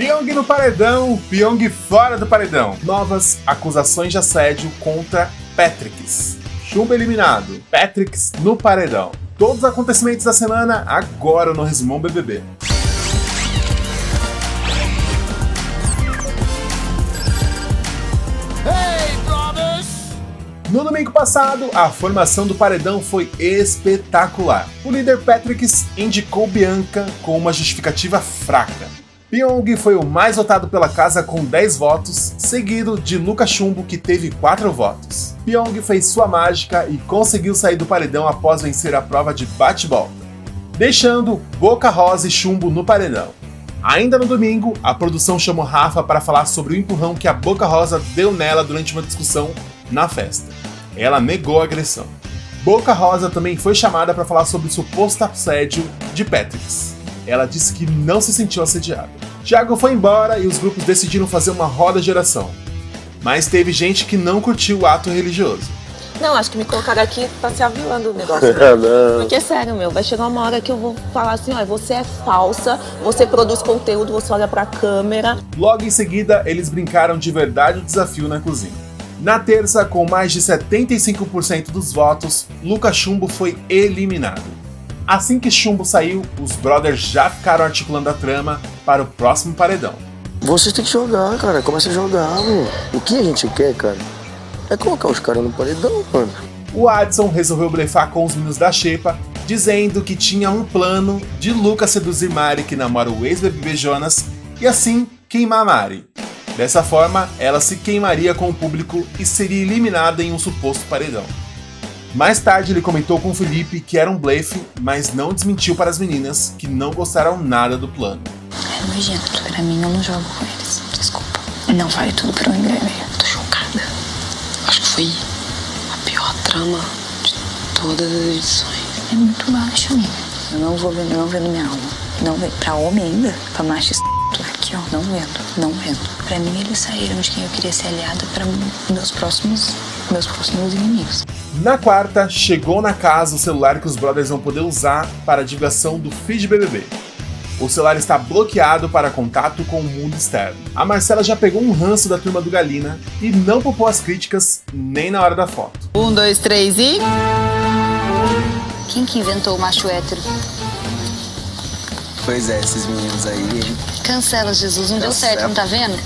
Pyong no paredão, Pyong fora do paredão. Novas acusações de assédio contra Petrix. Chumbo eliminado, Petrix no paredão. Todos os acontecimentos da semana agora no Resumão BBB. No domingo passado, a formação do paredão foi espetacular. O líder Petrix indicou Bianca com uma justificativa fraca. Pyong foi o mais votado pela casa com 10 votos, seguido de Lucas Chumbo, que teve 4 votos. Pyong fez sua mágica e conseguiu sair do paredão após vencer a prova de bate-volta, deixando Boca Rosa e Chumbo no paredão. Ainda no domingo, a produção chamou Rafa para falar sobre o empurrão que a Boca Rosa deu nela durante uma discussão na festa. Ela negou a agressão. Boca Rosa também foi chamada para falar sobre o suposto assédio de Petrix. Ela disse que não se sentiu assediada. Thiago foi embora e os grupos decidiram fazer uma roda de oração. Mas teve gente que não curtiu o ato religioso. Não, acho que me colocaram aqui pra se avilando o negócio. Porque é sério, meu, vai chegar uma hora que eu vou falar assim, ó, você é falsa, você produz conteúdo, você olha pra câmera. Logo em seguida, eles brincaram de verdade o desafio na cozinha. Na terça, com mais de 75% dos votos, Lucas Chumbo foi eliminado. Assim que Chumbo saiu, os brothers já ficaram articulando a trama para o próximo paredão. Vocês têm que jogar, cara. Começa a jogar, mano. O que a gente quer, cara, é colocar os caras no paredão, mano. O Adson resolveu blefar com os meninos da Xepa, dizendo que tinha um plano de Lucas seduzir Mari, que namora o ex-BBB Jonas, e assim queimar Mari. Dessa forma, ela se queimaria com o público e seria eliminada em um suposto paredão. Mais tarde, ele comentou com o Felipe que era um blefe, mas não desmentiu para as meninas, que não gostaram nada do plano. É nojento, pra mim, eu não jogo com eles, desculpa. Não vale tudo pra mim, Guilherme, tô chocada. Acho que foi a pior trama de todas as edições. É muito baixo, amiga. Eu não vou ver, não vendo minha alma. Não vendo, pra homem ainda, pra machista. Aqui, ó, não vendo. Pra mim, eles saíram de quem eu queria ser aliada para meus próximos inimigos. Na quarta, chegou na casa o celular que os brothers vão poder usar para a divulgação do feed BBB. O celular está bloqueado para contato com o mundo externo. A Marcela já pegou um ranço da turma do Galina e não poupou as críticas nem na hora da foto. 1, 2, 3 e... Quem que inventou o macho hétero? Pois é, esses meninos aí... Cancela, Jesus. Não deu certo, não tá vendo?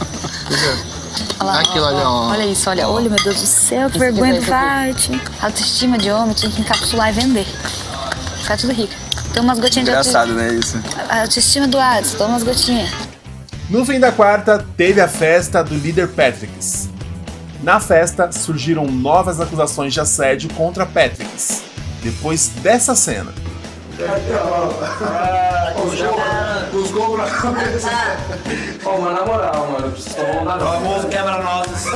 Olha lá, aquilo, olha isso, olha, meu Deus do céu, que vergonha do Vati. Autoestima de homem, tinha que encapsular e vender. Ficar tudo rico. Toma umas gotinhas de autoestima. Engraçado, né, isso? A autoestima do Adson, toma umas gotinhas. No fim da quarta, teve a festa do líder Petrix. Na festa, surgiram novas acusações de assédio contra Petrix. Depois dessa cena... Os gols pra cabeça. Pô, mas na moral, mano, eu preciso tomar um nadão. Famoso quebra-nozes.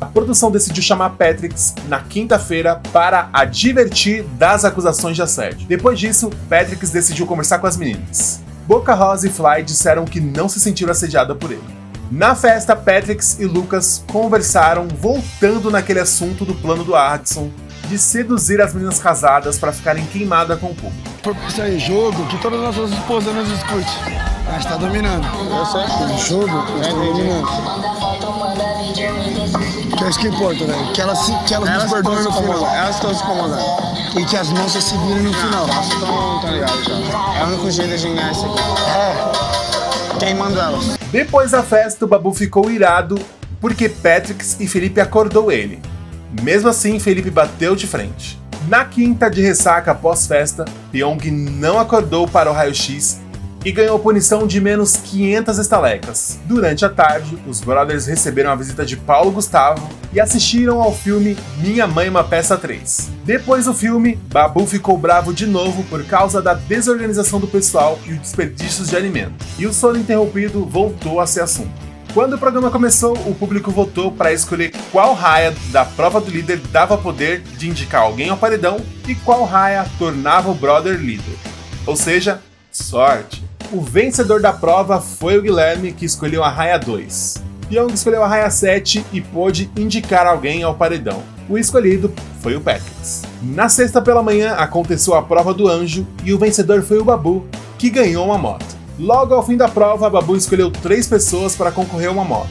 A produção decidiu chamar Petrix na quinta-feira para advertir das acusações de assédio. Depois disso, Petrix decidiu conversar com as meninas. Boca Rosa e Fly disseram que não se sentiram assediadas por ele. Na festa, Petrix e Lucas conversaram, voltando naquele assunto do plano do Hudson de seduzir as meninas casadas para ficarem queimadas com o público. Isso aí, jogo que todas as nossas esposas nos discutem. Ela está dominando. É jogo, está dominando. Que é isso que importa, velho. Que elas nos perdoem no final. Elas estão se incomodando. E que as nossas se virem no final. Elas estão, tá ligado, já. É o único jeito de ganhar isso aqui. É. Quem manda elas. Depois da festa, o Babu ficou irado porque Petrix e Felipe acordou ele. Mesmo assim, Felipe bateu de frente. Na quinta, de ressaca após festa, Pyong não acordou para o raio-x e ganhou punição de menos 500 estalecas. Durante a tarde, os brothers receberam a visita de Paulo Gustavo e assistiram ao filme Minha Mãe, Uma Peça 3. Depois do filme, Babu ficou bravo de novo por causa da desorganização do pessoal e os desperdícios de alimento. E o sono interrompido voltou a ser assunto. Quando o programa começou, o público votou para escolher qual raia da prova do líder dava poder de indicar alguém ao paredão e qual raia tornava o brother líder. Ou seja, sorte. O vencedor da prova foi o Guilherme, que escolheu a raia 2. Pyong escolheu a raia 7 e pôde indicar alguém ao paredão. O escolhido foi o Petrix. Na sexta pela manhã, aconteceu a prova do anjo e o vencedor foi o Babu, que ganhou uma moto. Logo ao fim da prova, Babu escolheu 3 pessoas para concorrer a uma moto.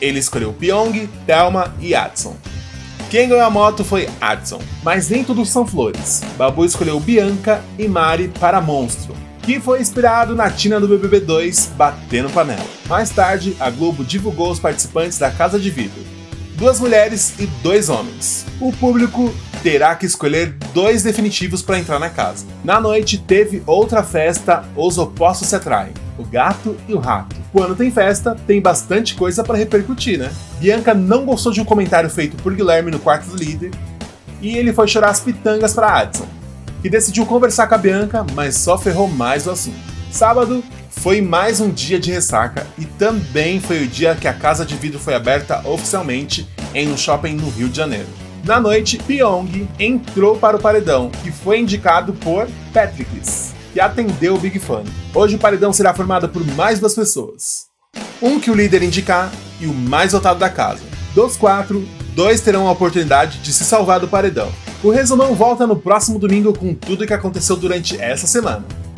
Ele escolheu Pyong, Thelma e Adson. Quem ganhou a moto foi Adson, mas nem tudo são flores. Babu escolheu Bianca e Mari para Monstro, que foi inspirado na Tina do BBB 2 batendo panela. Mais tarde, a Globo divulgou os participantes da Casa de Vidro. 2 mulheres e 2 homens. O público terá que escolher 2 definitivos para entrar na casa. Na noite, teve outra festa, os opostos se atraem, o gato e o rato. Quando tem festa, tem bastante coisa para repercutir, né? Bianca não gostou de um comentário feito por Guilherme no quarto do líder, e ele foi chorar as pitangas para Adson, que decidiu conversar com a Bianca, mas só ferrou mais o assunto. Sábado foi mais um dia de ressaca e também foi o dia que a Casa de Vidro foi aberta oficialmente em um shopping no Rio de Janeiro. Na noite, Pyong entrou para o paredão, que foi indicado por Petrix, que atendeu o Big Fun. Hoje o paredão será formado por mais 2 pessoas. Um que o líder indicar e o mais votado da casa. Dos 4, 2 terão a oportunidade de se salvar do paredão. O resumão volta no próximo domingo com tudo o que aconteceu durante essa semana.